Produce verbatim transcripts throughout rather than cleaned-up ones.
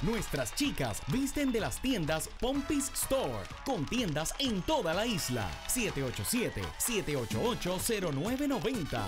Nuestras chicas visten de las tiendas Pompis Store, con tiendas en toda la isla. siete ocho siete, siete ocho ocho, cero nueve nueve cero.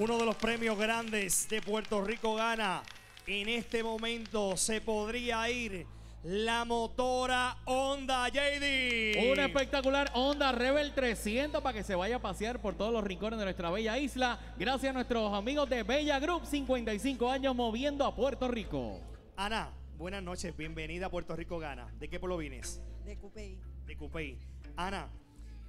Uno de los premios grandes de Puerto Rico Gana. En este momento se podría ir la motora Honda, J D. Una espectacular Honda Rebel trescientos para que se vaya a pasear por todos los rincones de nuestra bella isla. Gracias a nuestros amigos de Bella Group, cincuenta y cinco años moviendo a Puerto Rico. Ana, buenas noches, bienvenida a Puerto Rico Gana. ¿De qué pueblo vienes? De Cupey. De Cupey. Ana,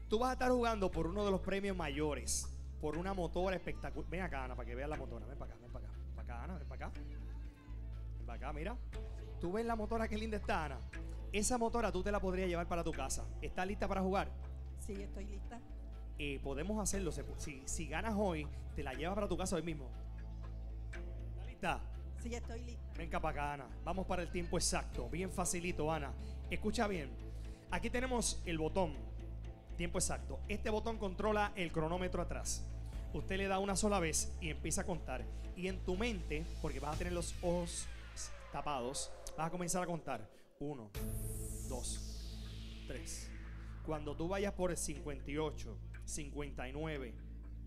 tú vas a estar jugando por uno de los premios mayores, por una motora espectacular. Ven acá, Ana, para que veas la motora. Ven para acá, ven para acá. Ven para acá, Ana, ven para acá. Ven para acá, mira. Tú ves la motora, qué linda está, Ana. Esa motora tú te la podrías llevar para tu casa. ¿Estás lista para jugar? Sí, estoy lista. Eh, podemos hacerlo. Si, si ganas hoy, te la llevas para tu casa hoy mismo. ¿Estás lista? Sí, estoy lista. Venga para acá, Ana. Vamos para el tiempo exacto. Bien facilito, Ana. Escucha bien. Aquí tenemos el botón. Tiempo exacto. Este botón controla el cronómetro atrás. Usted le da una sola vez y empieza a contar. Y en tu mente, porque vas a tener los ojos tapados, vas a comenzar a contar. Uno, dos, tres. Cuando tú vayas por el cincuenta y ocho, cincuenta y nueve,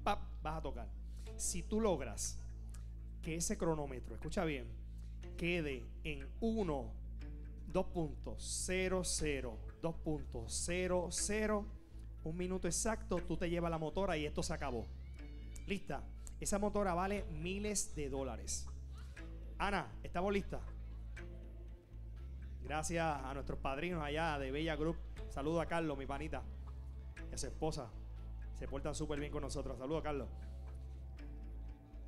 ¡pap!, vas a tocar. Si tú logras que ese cronómetro, escucha bien, quede en uno, dos punto cero cero, dos punto cero cero, un minuto exacto, tú te llevas la motora y esto se acabó. ¿Lista? Esa motora vale miles de dólares. Ana, ¿estamos listas? Gracias a nuestros padrinos allá de Bella Group. Saludo a Carlos, mi panita, y a su esposa. Se portan súper bien con nosotros. Saludo a Carlos.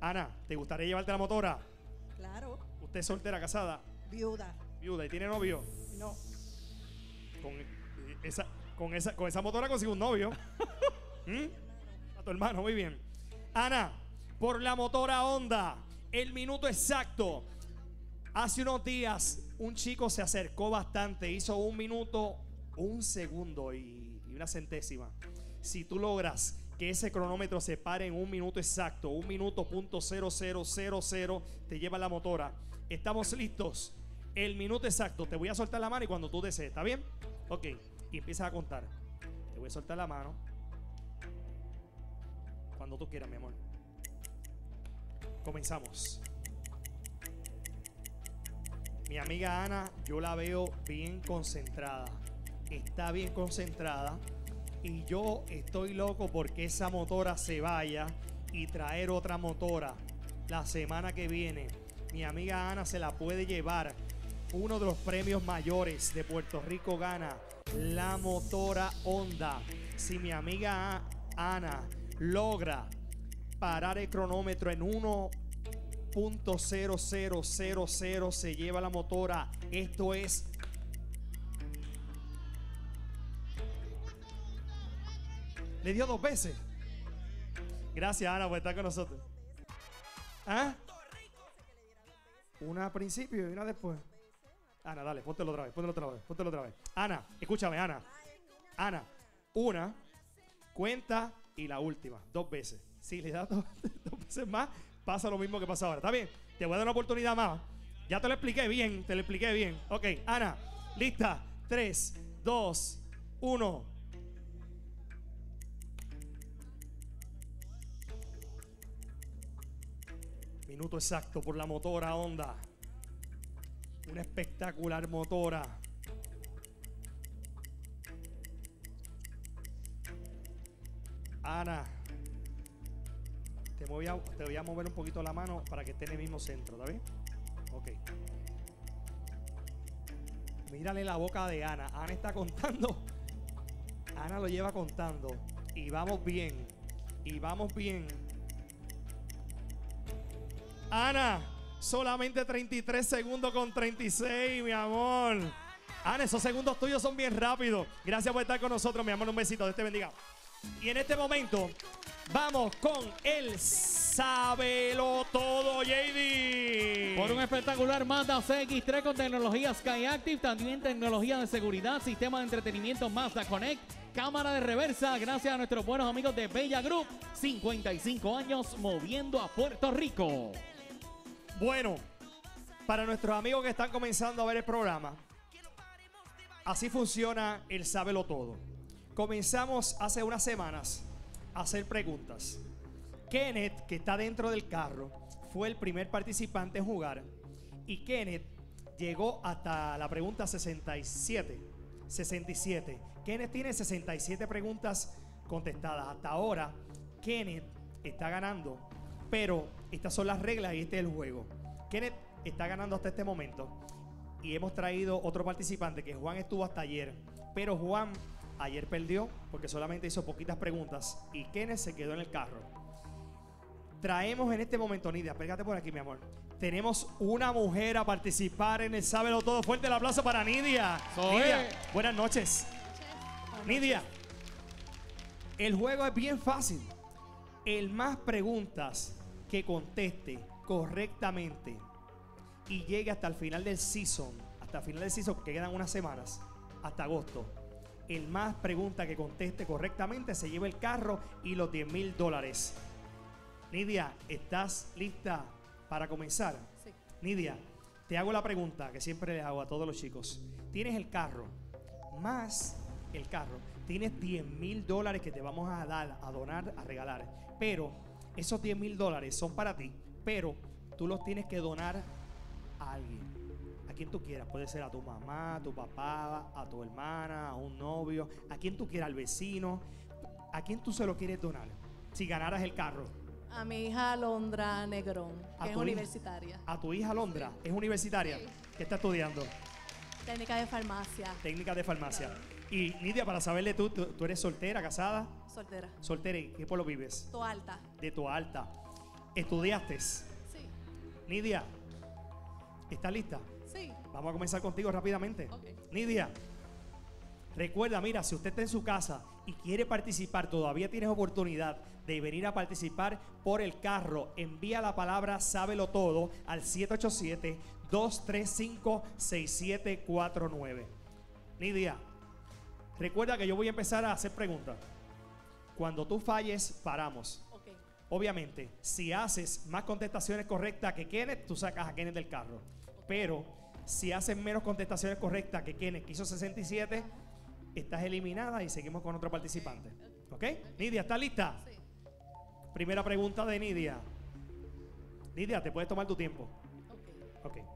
Ana, ¿te gustaría llevarte la motora? Claro. ¿Usted es soltera, casada? Viuda. Viuda. ¿Y tiene novio? No. Con esa, con esa, con esa motora consigo un novio. ¿Mm? A tu hermano, muy bien. Ana, por la motora Honda, el minuto exacto. Hace unos días un chico se acercó bastante, hizo un minuto, un segundo y, y una centésima. Si tú logras que ese cronómetro se pare en un minuto exacto, un minuto punto cero cero cero cero, te lleva la motora. Estamos listos. El minuto exacto. Te voy a soltar la mano y cuando tú desees, ¿está bien? Ok. Y empiezas a contar. Te voy a soltar la mano. Cuando tú quieras, mi amor. Comenzamos. Mi amiga Ana, yo la veo bien concentrada. Está bien concentrada. Y yo estoy loco porque esa motora se vaya y traer otra motora la semana que viene. Mi amiga Ana se la puede llevar. Uno de los premios mayores de Puerto Rico Gana, la motora Honda. Si mi amiga Ana logra parar el cronómetro en uno, cero punto cero cero cero cero, se lleva la motora. Esto es le dio dos veces. Gracias, Ana, por estar con nosotros. ¿Ah? Una al principio y una después. Ana, dale, póntelo otra vez, póntelo otra vez, póntelo otra vez. Ana, escúchame, Ana. Ana, una, cuenta y la última, dos veces. Si le das dos, dos veces más, pasa lo mismo que pasa ahora. ¿Está bien? Te voy a dar una oportunidad más. Ya te lo expliqué bien, te lo expliqué bien. Ok, Ana, lista. Tres, dos, uno. Minuto exacto por la motora Honda. Una espectacular motora. Ana, te voy, a, te voy a mover un poquito la mano para que esté en el mismo centro, ¿está bien? Ok. Mírale la boca de Ana. Ana está contando. Ana lo lleva contando. Y vamos bien. Y vamos bien. Ana, solamente treinta y tres segundos con treinta y seis, mi amor. Ana, esos segundos tuyos son bien rápidos. Gracias por estar con nosotros, mi amor. Un besito. Dios te bendiga. Y en este momento vamos con el Sábelo Todo, J D. Por un espectacular Mazda C X tres con tecnología Skyactiv, también tecnología de seguridad, sistema de entretenimiento Mazda Connect, cámara de reversa, gracias a nuestros buenos amigos de Bella Group, cincuenta y cinco años moviendo a Puerto Rico. Bueno, para nuestros amigos que están comenzando a ver el programa, así funciona el Sábelo Todo. Comenzamos hace unas semanas a hacer preguntas. Kenneth, que está dentro del carro, fue el primer participante en jugar. Y Kenneth llegó hasta la pregunta sesenta y siete. sesenta y siete. Kenneth tiene sesenta y siete preguntas contestadas. Hasta ahora, Kenneth está ganando. Pero estas son las reglas y este es el juego. Kenneth está ganando hasta este momento. Y hemos traído otro participante que Juan estuvo hasta ayer. Pero Juan ayer perdió porque solamente hizo poquitas preguntas. Y Kenneth se quedó en el carro. Traemos en este momento, Nidia, pégate por aquí, mi amor. Tenemos una mujer a participar en el Sábelo Todo. Fuerte el aplauso para Nidia. Nidia, buenas noches. Nidia, el juego es bien fácil. El más preguntas que conteste correctamente y llegue hasta el final del season, hasta el final del season, porque quedan unas semanas, hasta agosto. El más pregunta que conteste correctamente se lleva el carro y los diez mil dólares. Nidia, ¿estás lista para comenzar? Sí. Nidia, te hago la pregunta que siempre le hago a todos los chicos. Tienes el carro, más el carro. Tienes diez mil dólares que te vamos a dar, a donar, a regalar. Pero esos diez mil dólares son para ti, pero tú los tienes que donar a alguien, a quien tú quieras. Puede ser a tu mamá, a tu papá, a tu hermana, a un novio, a quien tú quieras, al vecino. ¿A quién tú se lo quieres donar si ganaras el carro? A mi hija Alondra Negrón, que es universitaria. ¿A tu hija Alondra? Sí. ¿Es universitaria? Sí. ¿Qué está estudiando? Técnica de farmacia. Técnica de farmacia. Claro. Y Nidia, para saberle, ¿tú, tú, tú eres soltera, casada? Soltera. Soltera. ¿Y qué pueblo vives? Toalta. De Toalta. ¿Estudiaste? Sí. Nidia, ¿estás lista? Sí. Vamos a comenzar contigo rápidamente. Okay. Nidia, recuerda, mira, si usted está en su casa y quiere participar, todavía tienes oportunidad de venir a participar por el carro. Envía la palabra Sábelo Todo al siete ocho siete, dos tres cinco, seis siete cuatro nueve. Nidia, recuerda que yo voy a empezar a hacer preguntas. Cuando tú falles, paramos. Okay. Obviamente, si haces más contestaciones correctas que Kenneth, tú sacas a Kenneth del carro. Okay. Pero si haces menos contestaciones correctas que Kenneth, que hizo sesenta y siete, estás eliminada y seguimos con otro participante. ¿Ok? Okay. Nidia, ¿estás lista? Sí. Primera pregunta de Nidia. Nidia, te puedes tomar tu tiempo. Okay. Ok.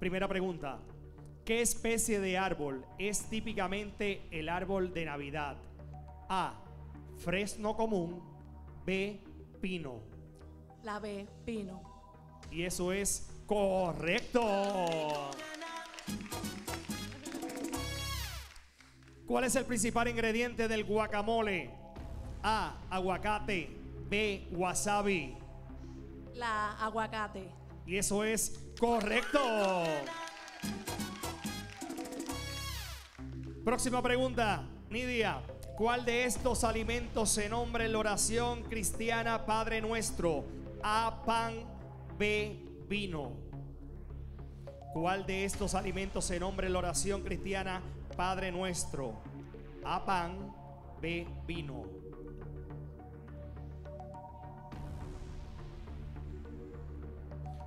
Primera pregunta. ¿Qué especie de árbol es típicamente el árbol de Navidad? A, fresno común. B, pino. La B, pino. Y eso es correcto. ¿Cuál es el principal ingrediente del guacamole? A, aguacate. B, wasabi. La aguacate. Y eso es correcto. Próxima pregunta, Nidia. ¿Cuál de estos alimentos se nombra en la oración cristiana Padre Nuestro? A, pan. B, vino. ¿Cuál de estos alimentos se nombra en la oración cristiana Padre Nuestro? A, pan. B, vino.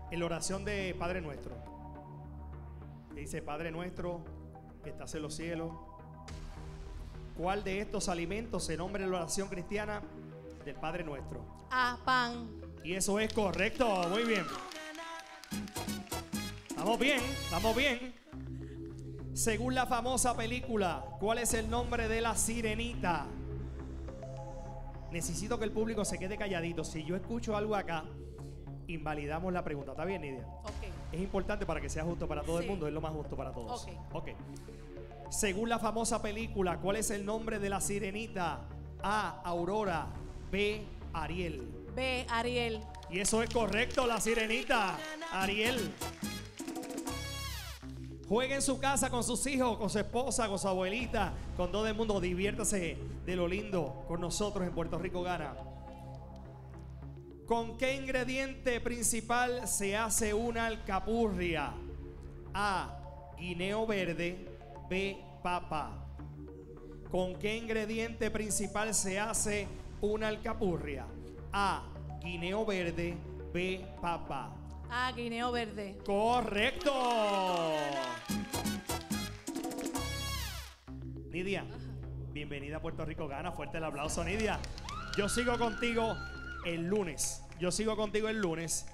En la oración de Padre Nuestro, que dice: Padre Nuestro, que estás en los cielos. ¿Cuál de estos alimentos se nombra en la oración cristiana del Padre Nuestro? A, pan. Y eso es correcto. Muy bien. Vamos bien, vamos bien. Según la famosa película, ¿cuál es el nombre de la sirenita? Necesito que el público se quede calladito. Si yo escucho algo acá, invalidamos la pregunta. ¿Está bien, Nidia? Okay. Es importante para que sea justo para todo sí. el mundo. Es lo más justo para todos. Okay. Okay. Según la famosa película, ¿cuál es el nombre de la sirenita? A, Aurora. B, Ariel. B, Ariel. Y eso es correcto, la sirenita. Ariel. Juegue en su casa con sus hijos, con su esposa, con su abuelita, con todo el mundo. Diviértase de lo lindo con nosotros en Puerto Rico Gana. ¿Con qué ingrediente principal se hace una alcapurria? A, guineo verde. B, papa. ¿Con qué ingrediente principal se hace una alcapurria? A, guineo verde. B, papa. Ah, guineo verde. ¡Correcto! Nidia, bienvenida a Puerto Rico Gana. Fuerte el aplauso, Nidia. Yo sigo contigo el lunes. Yo sigo contigo el lunes.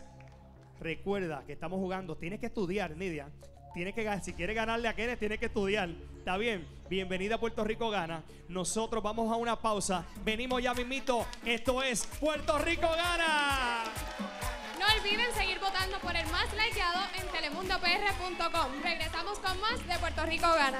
Recuerda que estamos jugando. Tienes que estudiar, Nidia. Tienes que, si quieres ganarle a Kenneth, tienes que estudiar. ¿Está bien? Bienvenida a Puerto Rico Gana. Nosotros vamos a una pausa. Venimos ya mismito. Esto es Puerto Rico Gana. No olviden seguir votando por el más likeado en telemundo p r punto com. Regresamos con más de Puerto Rico Gana.